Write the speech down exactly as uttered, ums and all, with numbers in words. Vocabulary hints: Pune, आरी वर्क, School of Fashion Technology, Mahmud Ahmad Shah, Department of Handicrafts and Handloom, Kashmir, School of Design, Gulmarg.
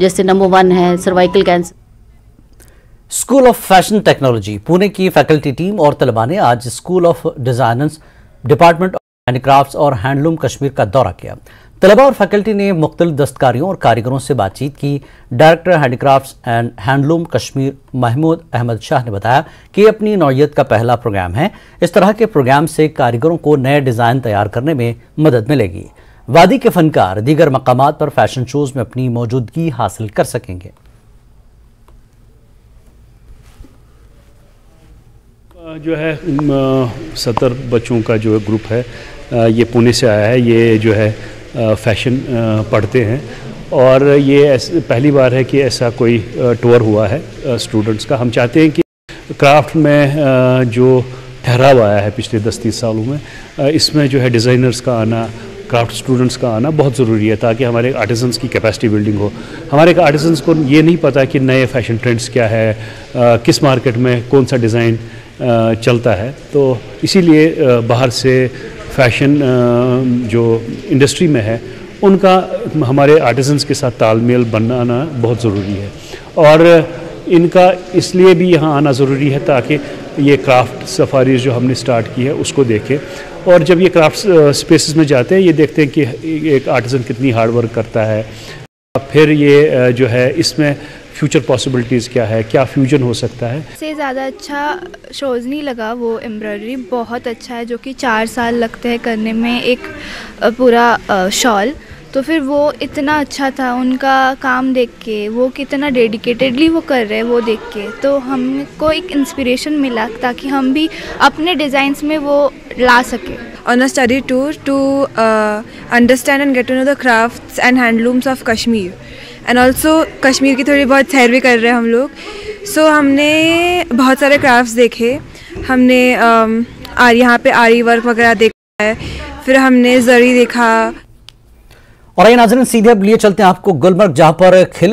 जैसे number one है cervical cancer. School of fashion technology Pune की फैकल्टी टीम और तलबा ने आज school of designers department of handicrafts और हैंडलूम कश्मीर का दौरा किया। तलबा और फैकल्टी ने मुख्तलिफ दस्तकारियों और कारीगरों से बातचीत की। Director handicrafts and handloom Kashmir Mahmood Ahmad Shah ने बताया कि अपनी नौयत का पहला प्रोग्राम है। इस तरह के प्रोग्राम से कारीगरों को नए डिज़ाइन तैयार करने में मदद मिलेगी। वादी के फनकार दीगर मकामात पर फैशन शोज में अपनी मौजूदगी हासिल कर सकेंगे। जो है सत्तर बच्चों का जो ग्रुप है ये पुणे से आया है। ये जो है फैशन पढ़ते हैं और ये पहली बार है कि ऐसा कोई टूर हुआ है स्टूडेंट्स का। हम चाहते हैं कि क्राफ्ट में जो ठहराव आया है पिछले दस तीस सालों में, इसमें जो है डिज़ाइनर्स का आना, क्राफ्ट स्टूडेंट्स का आना बहुत ज़रूरी है ताकि हमारे आर्टिसंस की कैपेसिटी बिल्डिंग हो। हमारे आर्टिसंस को ये नहीं पता कि नए फैशन ट्रेंड्स क्या है, आ, किस मार्केट में कौन सा डिज़ाइन चलता है। तो इसीलिए बाहर से फैशन जो इंडस्ट्री में है उनका हमारे आर्टिसंस के साथ तालमेल बनाना बहुत ज़रूरी है और इनका इसलिए भी यहाँ आना ज़रूरी है ताकि ये क्राफ्ट सफारीज जो हमने स्टार्ट की है उसको देखें। और जब ये क्राफ्ट स्पेसेस में जाते हैं ये देखते हैं कि एक आर्टिसन कितनी हार्ड वर्क करता है, फिर ये जो है इसमें फ्यूचर पॉसिबिलिटीज़ क्या है, क्या फ्यूजन हो सकता है। से ज़्यादा अच्छा शोज़ नहीं लगा। वो एम्ब्रॉयडरी बहुत अच्छा है जो कि चार साल लगते हैं करने में एक पूरा शॉल। तो फिर वो इतना अच्छा था उनका काम देख के, वो कितना डेडिकेटेडली वो कर रहे हैं वो देख के, तो हमको एक इंस्पिरेशन मिला ताकि हम भी अपने डिज़ाइंस में वो ला सके। On a study tour to understand and get to know the crafts and handlooms of Kashmir and also Kashmir की थोड़ी बहुत सैर भी कर रहे हैं हम लोग। सो so, हमने बहुत सारे क्राफ्ट्स देखे। हमने uh, आर यहाँ पे आरी वर्क वगैरह देखा है, फिर हमने जरी देखा। और ये नाज़रीन सीधे अब लिए चलते हैं आपको गुलमर्ग, जहां पर खेले